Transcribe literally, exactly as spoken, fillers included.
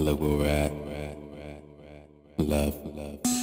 I love where we're at. Love, love.